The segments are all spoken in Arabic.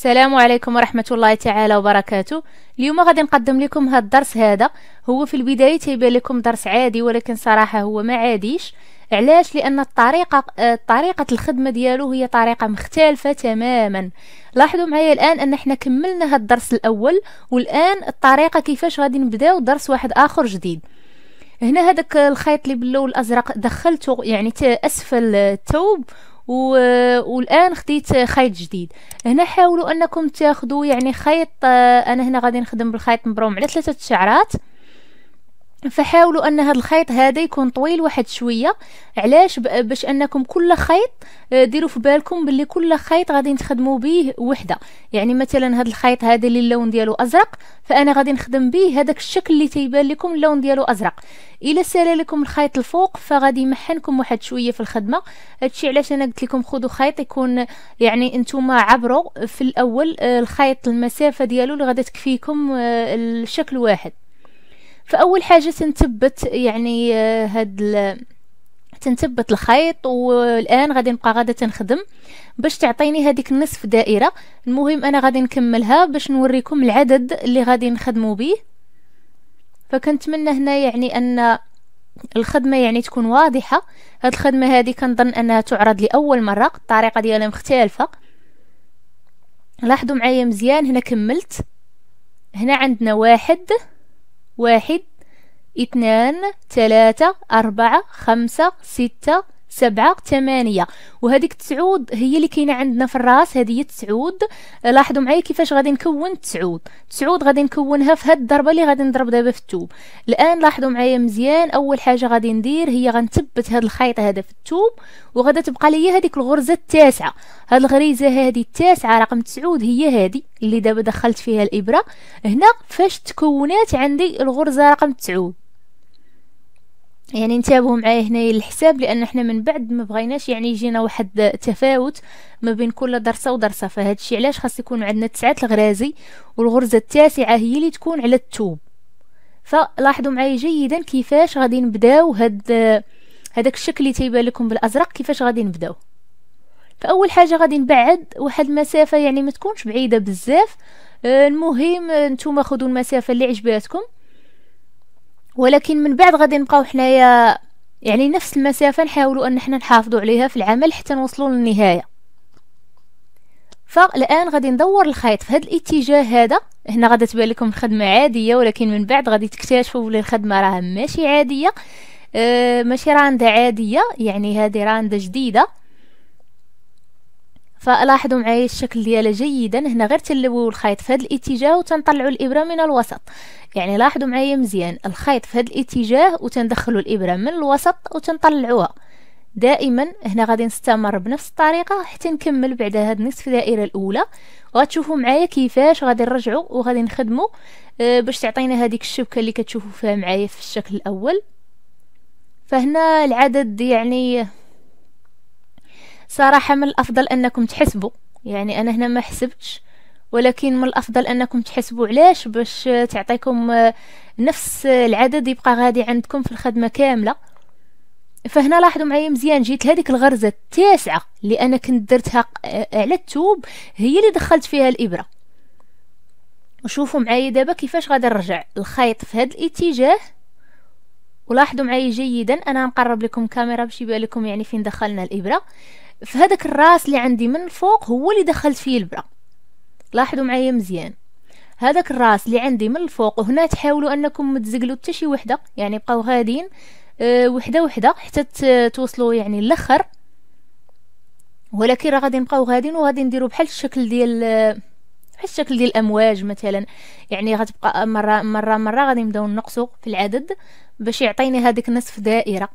السلام عليكم ورحمة الله تعالى وبركاته. اليوم غادي نقدم لكم هذا الدرس. هذا هو في البداية تيبان لكم درس عادي، ولكن صراحة هو ما عاديش. علاش؟ لأن طريقة الخدمة ديالو هي طريقة مختلفة تماما. لاحظوا معايا الآن أن احنا كملنا هذا الدرس الأول، والآن الطريقة كيفاش غادي نبداو درس واحد آخر جديد. هنا هذاك الخيط اللي باللون الأزرق دخلته يعني أسفل الثوب، والان خديت خيط جديد. هنا حاولوا انكم تاخذوا يعني خيط، انا هنا غادي نخدم بالخيط مبروم على 3 شعرات، فحاولوا ان هذا الخيط هذا يكون طويل واحد شويه. علاش؟ باش انكم كل خيط ديروا في بالكم باللي كل خيط غادي نخدموا به وحده. يعني مثلا هذا الخيط هذا اللي اللون ديالو ازرق، فانا غادي نخدم به هذاك الشكل اللي تيبان لكم اللون ديالو ازرق. الا سالا لكم الخيط الفوق فغادي يمحنكم واحد شويه في الخدمه. هادشي علاش انا قلت لكم خذوا خيط يكون يعني انتم عبروا في الاول الخيط المسافه ديالو اللي غادي تكفيكم الشكل واحد. فاول حاجه تنثبت يعني تنثبت الخيط، والان غادي نبقى غاده تنخدم باش تعطيني هذيك نصف دائره. المهم انا غادي نكملها باش نوريكم العدد اللي غادي نخدموا به. فكنتمنى هنا يعني ان الخدمه يعني تكون واضحه. هاد الخدمه هذه كنظن انها تعرض لاول مره، الطريقه ديالها مختلفه. لاحظوا معايا مزيان، هنا كملت. هنا عندنا 1 2 3 4 5 6 7 8، وهذيك التسعود هي اللي كاينه عندنا في الراس. هذه هي التسعود. لاحظوا معايا كيفاش غادي نكون التسعود غادي نكونها في هاد الضربه اللي غادي نضرب دابا في الثوب. الان لاحظوا معايا مزيان، اول حاجه غادي ندير هي غنثبت هاد الخيط هذا في الثوب، وغادا تبقى لي هذيك الغرزه التاسعه. هاد الغريزه هذه التاسعه رقم 9 هي هذه اللي دابا دخلت فيها الابره. هنا فاش تكونات عندي الغرزه رقم 9. يعني انتبهوا معايا هنايا للحساب، لان احنا من بعد ما بغيناش يعني يجينا واحد تفاوت ما بين كل درسه ودرسه. فهاد الشيء علاش خاص يكون عندنا 9 الغرازي، والغرزه التاسعه هي اللي تكون على الثوب. فلاحظوا معايا جيدا كيفاش غادي نبداو هداك الشكل اللي تيبان لكم بالازرق كيفاش غادي نبداو. فاول حاجه غادي نبعد واحد المسافه يعني ما تكونش بعيده بزاف. المهم نتوما خذوا المسافه اللي عجباتكم، ولكن من بعد غادي نبقاو حنايا يعني نفس المسافه نحاولوا ان احنا نحافظوا عليها في العمل حتى نوصلوا للنهايه. فالان غادي ندور الخيط في هذا الاتجاه هذا. هنا غادي تبان لكم الخدمه عاديه، ولكن من بعد غادي تكتشفوا بلي الخدمه راه ماشي عاديه، ماشي رانده عاديه، يعني هذه رانده جديده. فلاحظوا معايا الشكل ديالها جيدا. هنا غير تلويو الخيط في هذا الاتجاه وتنطلعوا الابره من الوسط. يعني لاحظوا معايا مزيان، الخيط في هذا الاتجاه وتندخلوا الابره من الوسط وتنطلعوها دائما. هنا غادي نستمر بنفس الطريقه حتى نكمل بعد هاد نصف الدائره الاولى. وغتشوفوا معايا كيفاش غادي نرجعوا وغادي نخدموا باش تعطينا هذيك الشبكه اللي كتشوفوا فيها معايا في الشكل الاول. فهنا العدد يعني صراحة من الأفضل أنكم تحسبوا، يعني أنا هنا ما حسبتش، ولكن من الأفضل أنكم تحسبوا. علاش؟ باش تعطيكم نفس العدد يبقى غادي عندكم في الخدمة كاملة. فهنا لاحظوا معايا مزيان، جيت لهذيك الغرزة التاسعة اللي أنا كنت درتها على الثوب هي اللي دخلت فيها الإبرة. وشوفوا معايا دابا كيفاش غادي نرجع الخيط في هذا الاتجاه. ولاحظوا معايا جيدا، أنا نقرب لكم كاميرا باش يبان لكم يعني فين دخلنا الإبرة. فهداك الراس اللي عندي من الفوق هو اللي دخلت فيه الابره. لاحظوا معايا مزيان، هذاك الراس اللي عندي من الفوق. وهنا تحاولوا انكم متزقلوا حتى شي وحده، يعني بقاو غاديين وحده وحده حتى توصلوا يعني للاخر. ولكن راه غادي نبقاو غاديين وغادي نديروا بحال الشكل ديال الامواج مثلا. يعني غتبقى مره مره مره غادي نبداو نقصوا في العدد باش يعطيني هذيك نصف دائره.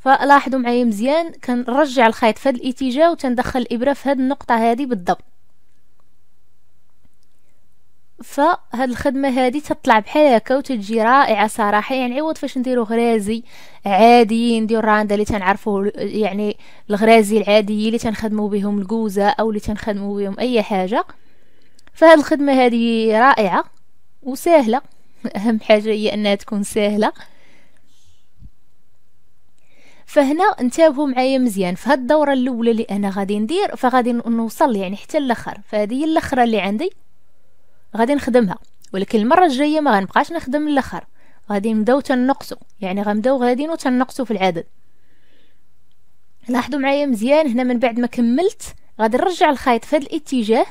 فلاحظوا معايا مزيان، كنرجع الخيط في هذا الاتجاه وتندخل الابره في هذه النقطه هذه بالضبط. فهذه الخدمه هذه تطلع بحال هكا وتجي رائعه صراحه. يعني عوض فاش نديرو غرازي عادي، نديرو الرانده اللي تنعرفوه، يعني الغرازي العادي اللي تنخدمو بهم الكوزه او اللي تنخدمو بهم اي حاجه. فهذه الخدمه هذه رائعه وسهله، اهم حاجه هي انها تكون سهله. فهنا انتبهوا معايا مزيان في هاد الدوره الاولى اللي انا غادي ندير، فغادي نوصل يعني حتى الاخر، فهذه هي الاخره اللي عندي غادي نخدمها. ولكن المره الجايه ما غنبقاش نخدم الاخر، غادي نبداو تنقصوا، يعني غنبداو غاديين وتنقصوا في العدد. لاحظوا معايا مزيان هنا من بعد ما كملت غادي نرجع الخيط في هذا الاتجاه،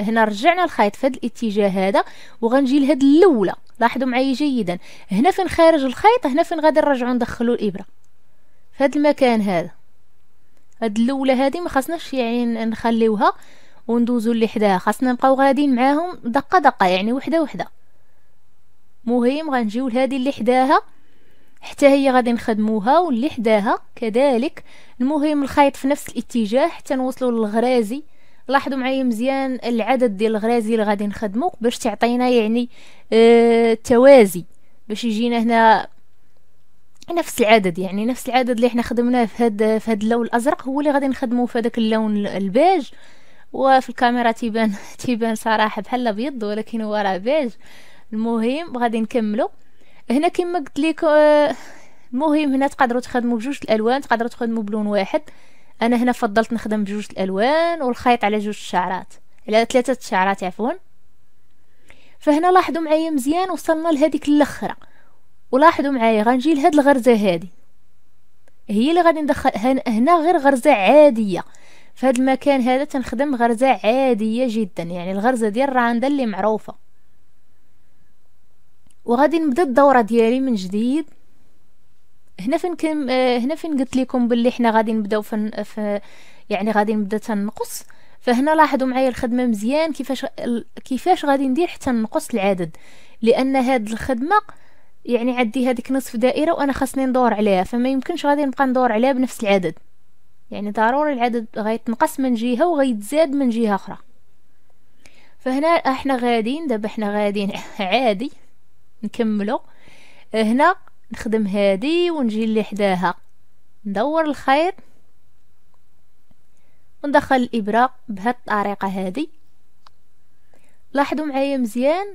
هنا رجعنا الخيط في هذا الاتجاه هذا وغنجي لهاد الاولى. لاحظوا معايا جيدا هنا فين خارج الخيط، هنا فين غادي نرجعوا ندخلوا الابره في هذا المكان هذا. هاد الاولى هذه ما خاصناش يعني نخليوها وندوزوا اللي حداها، خاصنا نبقاو غاديين معاهم دقه دقه، يعني وحده وحده. مهم غنجيو لهذه اللي حداها حتى هي غادي نخدموها، واللي حداها كذلك. المهم الخيط في نفس الاتجاه حتى نوصلوا للغرازي. لاحظوا معايا مزيان العدد ديال الغرازي اللي غادي نخدمو باش تعطينا يعني التوازي، باش يجينا هنا نفس العدد، يعني نفس العدد اللي احنا خدمناه في هذا اللون الازرق هو اللي غادي نخدموه في هذاك اللون البيج. وفي الكاميرا تيبان صراحه بحال الابيض ولكن هو راه بيج. المهم غادي نكملوا هنا كما قلت لك. المهم هنا تقدروا تخدموا بجوج الالوان، تقدروا تخدموا بلون واحد. انا هنا فضلت نخدم بجوج الالوان والخيط على جوج الشعرات، على ثلاثه الشعرات عفوا. فهنا لاحظوا معايا مزيان وصلنا لهذيك الاخره، ولاحظوا معايا غنجي لهاد الغرزه هذه هي اللي غادي ندخل هنا غير غرزه عاديه في هذا المكان هذا. تنخدم غرزه عاديه جدا، يعني الغرزه ديال الراندة اللي معروفه. وغادي نبدا الدوره ديالي من جديد. هنا فين قلت لكم باللي حنا غادي نبداو يعني غادي نبدا تنقص. فهنا لاحظوا معايا الخدمه مزيان كيفاش غادي ندير حتى نقص العدد، لان هاد الخدمه يعني عندي هذيك نصف دائره وانا خاصني ندور عليها، فما يمكنش غادي نبقى ندور عليها بنفس العدد، يعني ضروري العدد غيتنقص من جهه وغيتزاد من جهه اخرى. فهنا احنا غاديين دابا حنا غاديين عادي نكملوا. هنا نخدم هذه ونجي اللي حداها، ندور الخيط وندخل الابره بهذه الطريقه هذه. لاحظوا معايا مزيان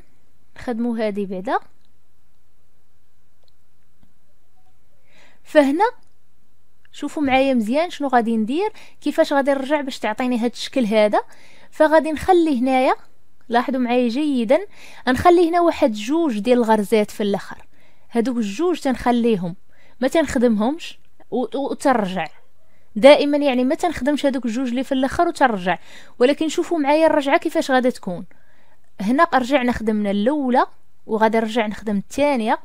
نخدموا هذه بعدا. فهنا شوفوا معايا مزيان شنو غادي ندير، كيفاش غادي نرجع باش تعطيني هذا الشكل هذا. فغادي نخلي هنايا، لاحظوا معايا جيدا، نخلي هنا واحد جوج ديال الغرزات في الاخر، هادوك الجوج تنخليهم ما تنخدمهمش وترجع دائما، يعني ما تنخدمش هادوك الجوج اللي في الاخر وترجع. ولكن شوفوا معايا الرجعه كيفاش غادي تكون. هنا رجعنا خدمنا الاولى وغادي نرجع نخدم الثانيه.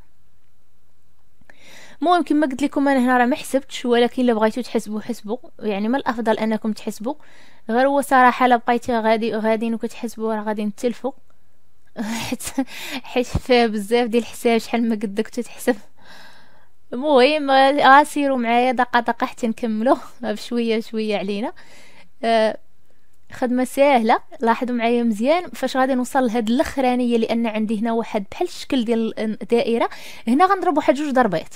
المهم كما قلت لكم انا هنا راه ما حسبتش، ولكن الا بغيتو تحسبوا حسبوا، يعني من الافضل انكم تحسبوا. غير هو صراحه الا بقيتي غاديين وكتحسبوا راه غادي نتلفوا، حيت فيها بزاف ديال الحساب شحال ما قدك تتحسب. المهم غاسيروا معايا دقه دقه حتى نكملوا بشويه شويه علينا. خدمه ساهله. لاحظوا معايا مزيان فاش غادي نوصل لهاد الاخرانيه، لان عندي هنا واحد بحال الشكل ديال الدائره، هنا غنضرب واحد جوج ضربات.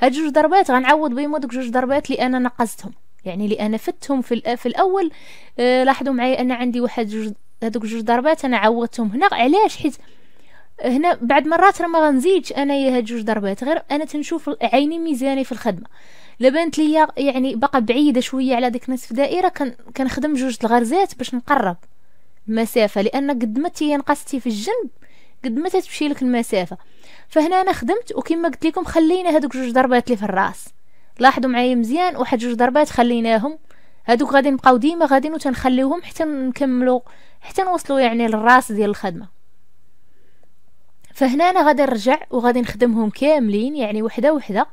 هاد جوج ضربات غنعوض بهم هادوك جوج ضربات اللي انا نقصتهم، يعني اللي انا فتهم في الاول. لاحظوا معايا انا عندي واحد جوج، هادوك جوج ضربات انا عوضتهم هنا. علاش؟ حيت هنا بعد مرات راه ما غنزيدش انايا هاد جوج ضربات، غير انا تنشوف عيني ميزاني في الخدمه. لا بانت ليا يعني باقا بعيده شويه على ديك نصف دائره، كنخدم جوج الغرزات باش نقرب المسافه، لان قد ما تينقصتي في الجنب قد ما تتمشي لك المسافه. فهنا انا خدمت، وكما قلت لكم خلينا هادوك جوج ضربات اللي في الراس. لاحظوا معايا مزيان واحد جوج ضربات خليناهم، هادوك غادي نبقاو ديما غاديين وتنخليوهم حتى نكملوا، حتى نوصلوا يعني للراس ديال الخدمه. فهنا انا غادي نرجع وغادي نخدمهم كاملين، يعني وحده وحده،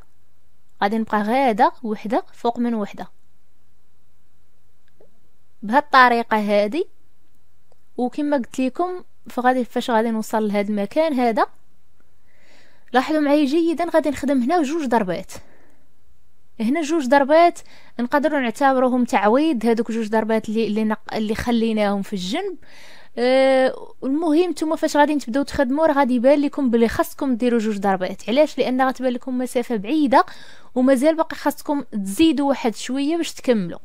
غادي نبقى غاده وحده فوق من وحده بهاد الطريقه هادي. وكما قلت لكم فغادي فاش غادي نوصل لهاد المكان هذا، لاحظوا معايا جيدا غادي نخدم هنا جوج ضربات، هنا جوج ضربات نقدروا نعتبروهم تعويض هادوك جوج ضربات اللي خليناهم في الجنب. المهم نتوما فاش غادي تبداو تخدموا راه غادي يبان لكم بلي خاصكم ديروا جوج ضربات. علاش؟ لان غتبان لكم مسافه بعيده ومازال باقي خاصكم تزيدوا واحد شويه باش تكملوا.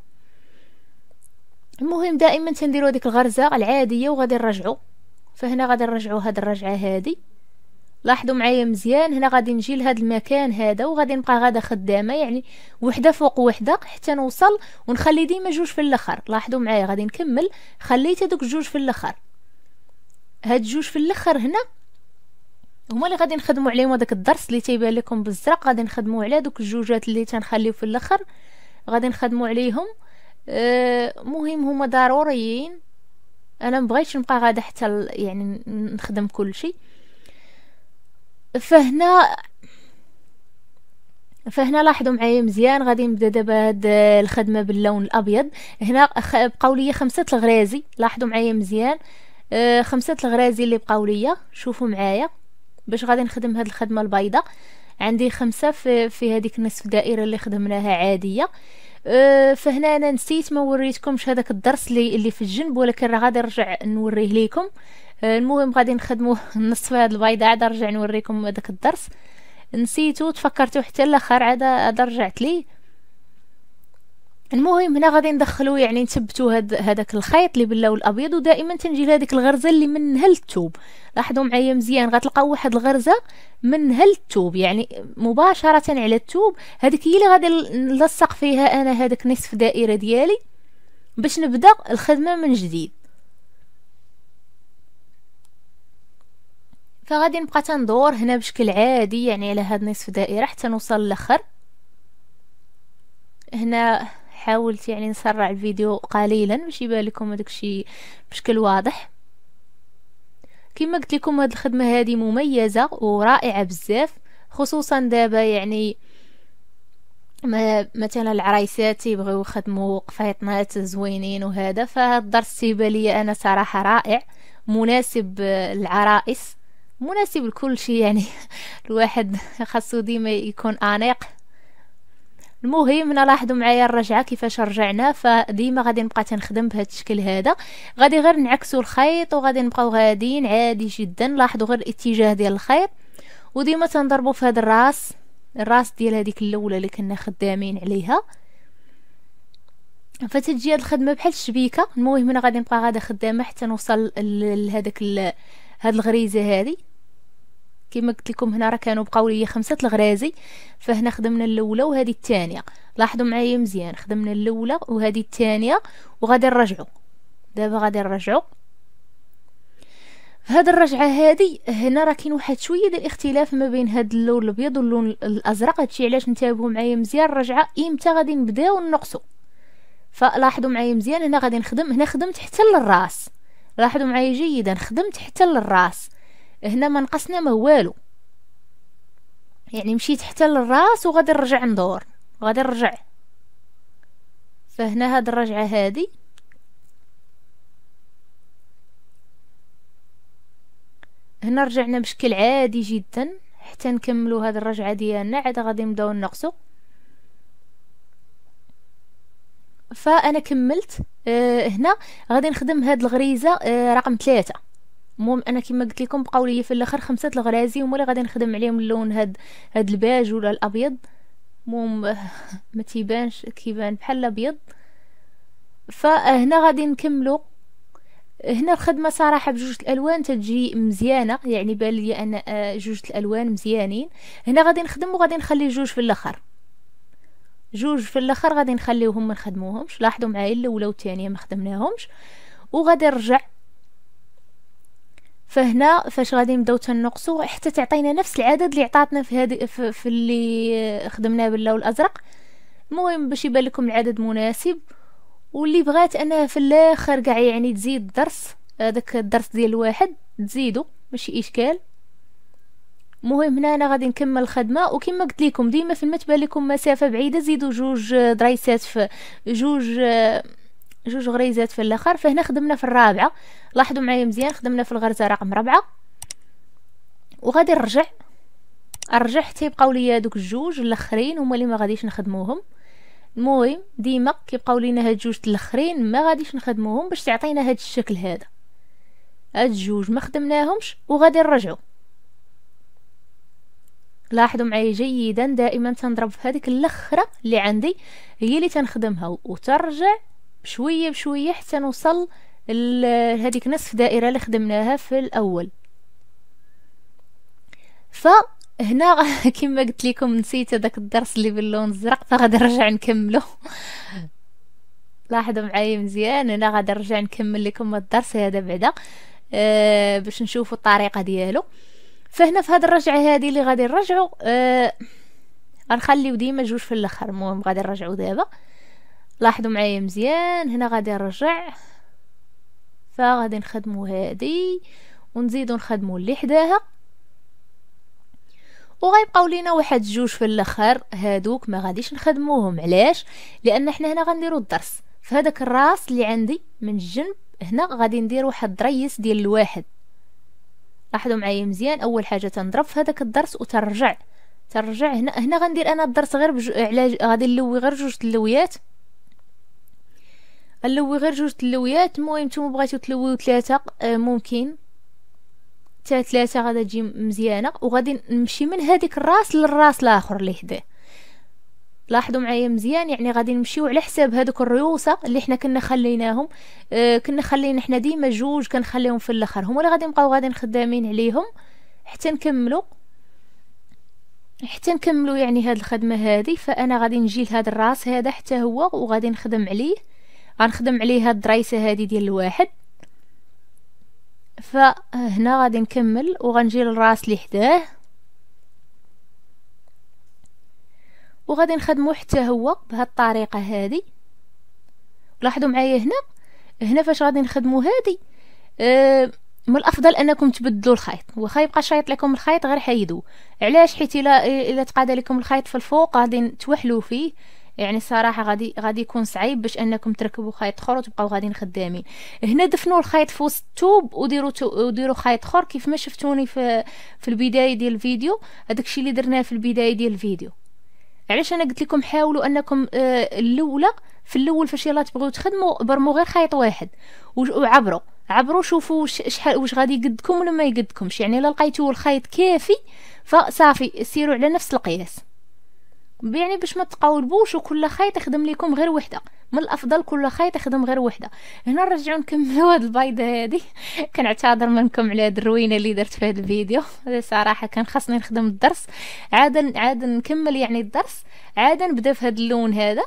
المهم دائما تنديروا هذيك الغرزه العاديه وغادي نرجعوا. فهنا غادي نرجعوا هاد الرجعه هادي لاحظوا معايا مزيان، هنا غادي نجي لهاد المكان هذا وغادي نبقى غاده خدامه، يعني وحده فوق وحده حتى نوصل، ونخلي ديما جوج في الاخر. لاحظوا معايا غادي نكمل، خليت هذوك جوج في الاخر، هاد جوج في الاخر هنا هما اللي غادي نخدموا عليهم. هذاك الدرس اللي تيبان لكم بالزرق غادي نخدموا على دوك الجوجات اللي تنخليو في الاخر، غادي نخدموا عليهم. مهم هما ضروريين، انا مبغيتش نبقى غاده حتى يعني نخدم كل شيء. فهنا لاحظوا معايا مزيان، غادي نبدا دابا هاد الخدمه باللون الابيض. هنا بقاو لي 5 الغرازي، لاحظوا معايا مزيان 5 الغرازي اللي بقاو لي. شوفوا معايا باش غادي نخدم هاد الخدمه البيضاء، عندي 5 في هذيك النصف دائره اللي خدمناها عاديه. فهنا انا نسيت ما وريتكمش هذاك الدرس اللي في الجنب، ولكن راه غادي نرجع نوريه ليكم. المهم غادي نخدموا نصف هاد البيضه، عاد نرجع نوريكم هذاك الدرس، نسيتو تفكرتو حتى الاخر عاد رجعت ليه. المهم هنا غادي ندخلو يعني نثبتو هذاك الخيط اللي باللون الابيض، ودائما تنجي لهذيك الغرزه اللي منها للثوب. لاحظوا معايا مزيان، غتلقاو واحد الغرزه منها للثوب، يعني مباشره على الثوب، هذيك هي اللي غادي نلصق فيها انا هذاك نصف دائره ديالي باش نبدا الخدمه من جديد. فغادي نبقى تندور هنا بشكل عادي يعني على هاد نصف دائره حتى نوصل للاخر. هنا حاولت يعني نسرع الفيديو قليلا باش يبان لكم هذاكشي بشكل واضح. كما قلت لكم هاد الخدمه هذه مميزه ورائعه بزاف، خصوصا دابا يعني مثلا العرايسات يبغيو يخدموا قفيطنات زوينين وهذا، فهاد الدرس تيبان لي انا صراحه رائع، مناسب للعرائس، مناسب لكل شيء، يعني الواحد خاصو ديما يكون انيق. المهم هنا لاحظوا معايا الرجعه كيفاش رجعنا، فديما غادي نبقى تنخدم بهذا الشكل هذا، غادي غير نعكسوا الخيط وغادي نبقاو غاديين عادي جدا. لاحظوا غير الاتجاه ديال الخيط، وديما تنضربوا في هذا الراس ديال هذيك الاولى اللي كنا خدامين عليها، فتجي هذه الخدمه بحال الشبيكه. المهم هنا غادي نبقى غاده خدامه حتى نوصل لهذاك هاد الغريزه هذه. كما قلت لكم هنا راه كانوا بقاو لي 5 الغرازي، فهنا خدمنا الاولى وهذه الثانيه. لاحظوا معايا مزيان، خدمنا الاولى وهذه الثانيه، وغادي نرجعوا دابا، غادي نرجعوا فهاد الرجعه هذه. هنا راه كاين واحد شويه ديال الاختلاف ما بين هاد اللون الابيض واللون الازرق، هادشي علاش نتابعوا معايا مزيان الرجعه امتى غادي نبداو نقصوا. فلاحظوا معايا مزيان، هنا غادي نخدم، هنا خدمت حتى للراس، لاحظوا معايا جيدا، خدمت حتى للراس، هنا ما نقصنا ما والو، يعني مشيت حتى للراس وغادي نرجع ندور، غادي نرجع. فهنا هاد الرجعه هادي هنا رجعنا بشكل عادي جدا حتى نكملوا هاد الرجعه ديالنا، عاد غادي نبداو نقصوا. فانا كملت. هنا غادي نخدم هاد الغريزه رقم 3. المهم انا كما قلت لكم بقاو لي في الاخر 5 الغرازي، هما اللي غادي نخدم عليهم اللون هاد الباج ولا الابيض. المهم ما تيبانش، كيبان بحال الابيض. فهنا غادي نكملوا. هنا الخدمه صراحه بجوج الالوان تجي مزيانه، يعني بان لي ان جوج الالوان مزيانين. هنا غادي نخدم وغادي نخلي جوج في الاخر، جوج في الاخر غادي نخليوهم ما نخدموهمش. لاحظوا معايا الاولى والثانيه ما خدمناهمش، وغادي نرجع. فهنا فاش غادي نبداو تنقصوا حتى تعطينا نفس العدد اللي عطاتنا في هذه في اللي خدمناه باللون الازرق. المهم باش يبان لكم العدد مناسب، واللي بغات انها في الاخر كاع يعني تزيد الدرس، هذاك الدرس ديال الواحد تزيدو ماشي اشكال. مهم هنا انا غادي نكمل الخدمه، وكما قلت لكم ديما فين ما تبان لكم مسافه بعيده زيدوا جوج درايسات، في جوج غريزات في الاخر. فهنا خدمنا في الرابعه، لاحظوا معايا مزيان، خدمنا في الغرزه رقم 4 وغادي نرجع حتى يبقاو ليا دوك الجوج الاخرين هما اللي ما غاديش نخدموهم. المهم ديما كيبقاو لينا هاد الجوج الاخرين ما غاديش نخدموهم باش تعطينا هاد الشكل هذا، هاد الجوج ما خدمناهمش وغادي نرجعو. لاحظوا معايا جيدا، دائما تنضرب في هذيك الاخره اللي عندي هي اللي تنخدمها، وترجع بشويه بشويه حتى نوصل لهذيك نصف دائره اللي خدمناها في الاول. فهنا كما قلت لكم نسيت هذاك الدرس اللي باللون الزرق، فغادي نرجع نكمله. لاحظوا معايا مزيان، هنا غادي نرجع نكمل لكم الدرس هذا بعدا باش نشوفوا الطريقه ديالو. فهنا في هذه الرجعه هذه اللي غادي نرجعوا غنخليو ديما جوج في الاخر. المهم غادي نرجعوا دابا، لاحظوا معايا مزيان، هنا غادي نرجع فغادي نخدموا هذه ونزيدوا نخدموا اللي حداها، وغيبقاو لينا واحد جوج في الاخر. هادوك ما غاديش نخدموهم، علاش؟ لان حنا هنا غنديروا الدرس. فهداك الراس اللي عندي من الجنب هنا غادي ندير واحد الضريس ديال الواحد. لاحظوا معايا مزيان، اول حاجه تنضرب في هذاك الضرس وترجع ترجع. هنا غندير انا الضرس غير غادي نلوي غير جوج تلويات، نلوي غير جوج تلويات. المهم نتوما بغيتو تلويو ثلاثه، ممكن حتى ثلاثه غادا تجي مزيانه. وغادي نمشي من هذيك الراس للراس الاخر اللي حداه. لاحظوا معايا مزيان، يعني غادي نمشيو على حساب هذوك الريوسه اللي حنا كنا خليناهم. كنا خلينا حنا ديما جوج كنخليهم في الاخر، هما اللي غادي نبقاو غادي خدامين عليهم حتى نكملوا يعني هاد الخدمه هذه. فانا غادي نجي لهاد الراس هذا حتى هو وغادي نخدم عليه، غنخدم عليه هاد الدريسه هذه ديال الواحد. فهنا غادي نكمل وغنجي للراس اللي حداه وغادي نخدمو حتى هو بهاد الطريقه هذه. لاحظوا معايا هنا فاش غادي نخدمو هذه، من الافضل انكم تبدلوا الخيط، واخا يبقى شايط لكم الخيط غير حيدوه. علاش؟ حيت الا تقاد لكم الخيط في الفوق غادي توحلوا فيه، يعني الصراحه غادي يكون صعيب باش انكم تركبوا خيط اخر وتبقاو غاديين خدامين. هنا دفنوا الخيط في وسط الثوب وديروا خيط اخر كيف ما شفتوني في البدايه ديال الفيديو. هذاك الشيء اللي درناه في البدايه ديال الفيديو. علاش انا قلت لكم حاولوا انكم الاولى في الاول فاش يلا تبغيو تخدموا برموا غير خيط واحد وعبروا شوفوا شحال واش غادي يقدكم ولا ما يقدكمش. يعني الا لقيتوا الخيط كافي فصافي سيروا على نفس القياس، يعني باش ما تقاولبوش وكل خيط يخدم لكم غير وحده. من الافضل كل خيط يخدم غير وحده. هنا نرجعوا نكملوا هاد البيضه هذه. كنعتذر منكم على هاد الروينه اللي درت في هاد الفيديو، صراحه كان خاصني نخدم الدرس عاد نكمل يعني الدرس، عاد نبدا في هاد اللون هذا.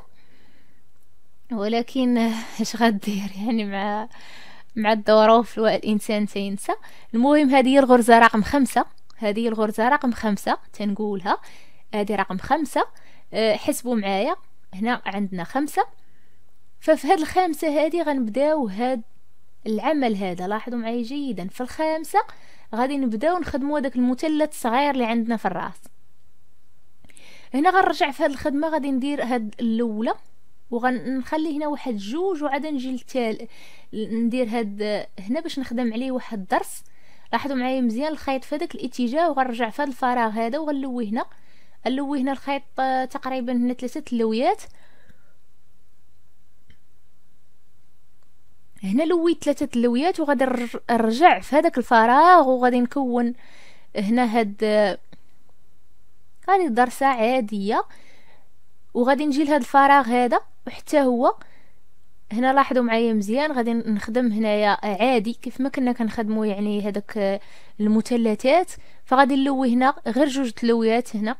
ولكن اش غدير يعني مع الظروف الانسان تينسى. المهم هذه هي الغرزه رقم 5، هذه هي الغرزه رقم 5 تنقولها، هذه رقم 5. حسبوا معايا هنا عندنا 5. ففي هاد الخامسه هذه غنبداو هاد العمل هذا. لاحظوا معايا جيدا، في الخامسه غادي نبداو نخدموا هذاك المثلث الصغير اللي عندنا في الراس. هنا غنرجع في هاد الخدمه، غادي ندير هاد الاولى وغنخلي هنا واحد جوج وعاد نجي للتال ندير هاد هنا باش نخدم عليه واحد الضرس. لاحظوا معايا مزيان الخيط في هذاك الاتجاه، وغنرجع في هاد الفراغ هذا وغنلوي هنا اللوي هنا الخيط تقريبا هنا 3 تلويات. هنا لويت 3 تلويات وغادي نرجع في هذاك الفراغ وغادي نكون هنا هذه درسة عاديه، وغادي نجي لهذا الفراغ هذا وحتى هو. هنا لاحظوا معايا مزيان، غادي نخدم هنايا عادي كيف ما كنا كنخدموا يعني هذاك المثلثات. فغادي نلوي هنا غير 2 تلويات هنا.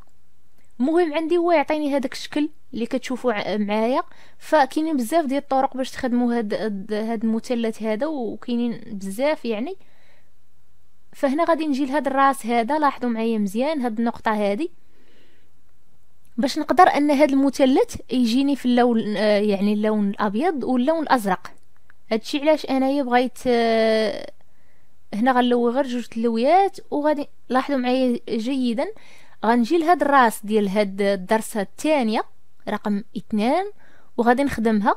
المهم عندي هو يعطيني هذاك الشكل اللي كتشوفوا معايا. فكاينين بزاف ديال الطرق باش تخدموا هاد المثلث هذا، وكاينين بزاف يعني. فهنا غادي نجي لهاد الراس هذا، لاحظوا معايا مزيان هاد النقطه هذه باش نقدر ان هاد المثلث يجيني في اللون، يعني اللون الابيض واللون الازرق. هادشي علاش انايا بغيت هنا غنلوي غير 2 تلويات. وغادي لاحظوا معايا جيدا، غنجي لهاد الراس ديال هاد الدرسه الثانيه رقم 2 وغادي نخدمها.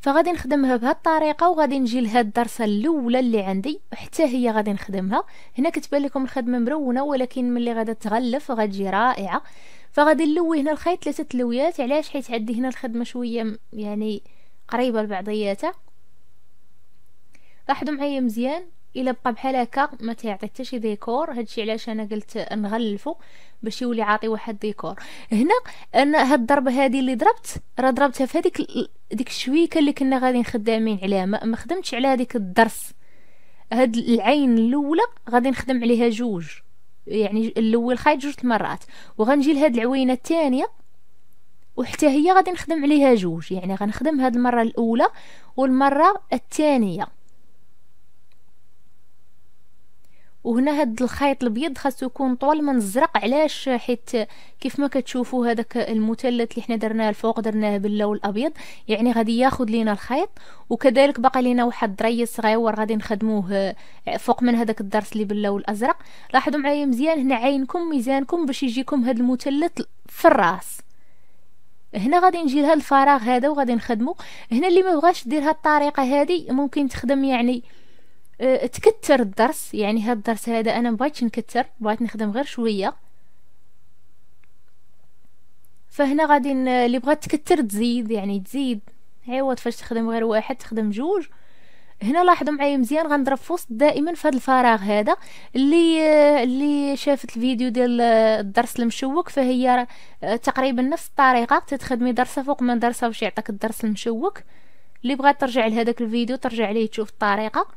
فغادي نخدمها بهاد الطريقه وغادي نجي لهاد الدرسه الاولى اللي عندي حتى هي غادي نخدمها. هنا كتبان لكم الخدمه مرونه، ولكن ملي غادا تغلف غتجي رائعه. فغادي نلوي هنا الخيط 3 تلويات. علاش؟ حيت عندي هنا الخدمه شويه يعني قريبه لبعضياتها. لاحظوا معايا مزيان، الا بقى بحال هكا ما تيعطي حتى شي ديكور. هادشي علاش انا قلت نغلفو باش يولي عاطي واحد ديكور. هنا انا هاد الضربه هادي اللي ضربت راه ضربتها في هذيك الشويكه اللي كنا غادي نخدامين عليها، ما خدمتش على هذيك الضرس. هاد العين الاولى غادي نخدم عليها جوج، يعني الاول خايط جوج المرات، وغنجي لهاد العوينه الثانيه وحتى هي غادي نخدم عليها جوج، يعني غنخدم هاد المره الاولى والمره الثانيه. وهنا هاد الخيط الابيض خاصو يكون طول من الزرق، علاش؟ حيت كيف ما كتشوفوا هذاك المثلث اللي حنا درناه الفوق درناه باللون الابيض، يعني غادي ياخذ لينا الخيط. وكذلك باقي لينا واحد الدري صغيور غادي نخدموه فوق من هذاك الدرس اللي باللون الازرق. لاحظوا معايا مزيان هنا عينكم ميزانكم باش يجيكم هاد المثلث في الراس. هنا غادي نجي لهاد الفراغ هذا وغادي نخدمو هنا. اللي ما بغاش دير هاد الطريقه هذه ممكن تخدم يعني تكتر الدرس، يعني هاد الدرس هذا انا مبغيتش نكتر، بغيت نخدم غير شويه. فهنا غادي اللي بغات تكتر تزيد، يعني تزيد عوض فاش تخدم غير واحد تخدم جوج. هنا لاحظوا معايا مزيان غنضرب في وسط دائما في هاد الفراغ هذا. اللي شافت الفيديو ديال الدرس المشوك فهي تقريبا نفس الطريقه، تتخدمي درسه فوق من درسه باش يعطيك الدرس المشوك. اللي بغات ترجع لهذاك الفيديو ترجع ليه تشوف الطريقه.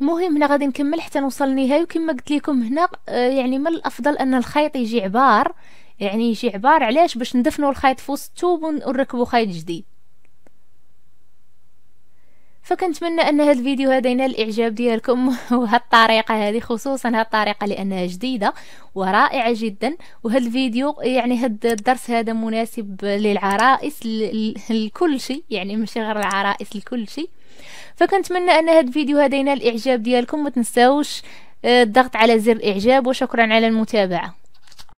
المهم هنا غادي نكمل حتى نوصل للنهايه. وكما قلت لكم هنا يعني من الافضل ان الخيط يجي عبار، يعني يجي عبار، علاش؟ باش ندفنوا الخيط في وسط الثوب ونركبوا خيط جديد. فكنتمنى ان هذا الفيديو هذا ينال الاعجاب ديالكم وهالطريقه هذه، خصوصا هالطريقه لانها جديده ورائعه جدا. وهذا الفيديو يعني هذا الدرس هذا مناسب للعرائس لكل شيء، يعني ماشي غير العرائس لكل شيء. فكنتمنى ان هذا الفيديو هذا ينال الاعجاب ديالكم، ما تنساوش الضغط على زر الاعجاب، وشكرا على المتابعه.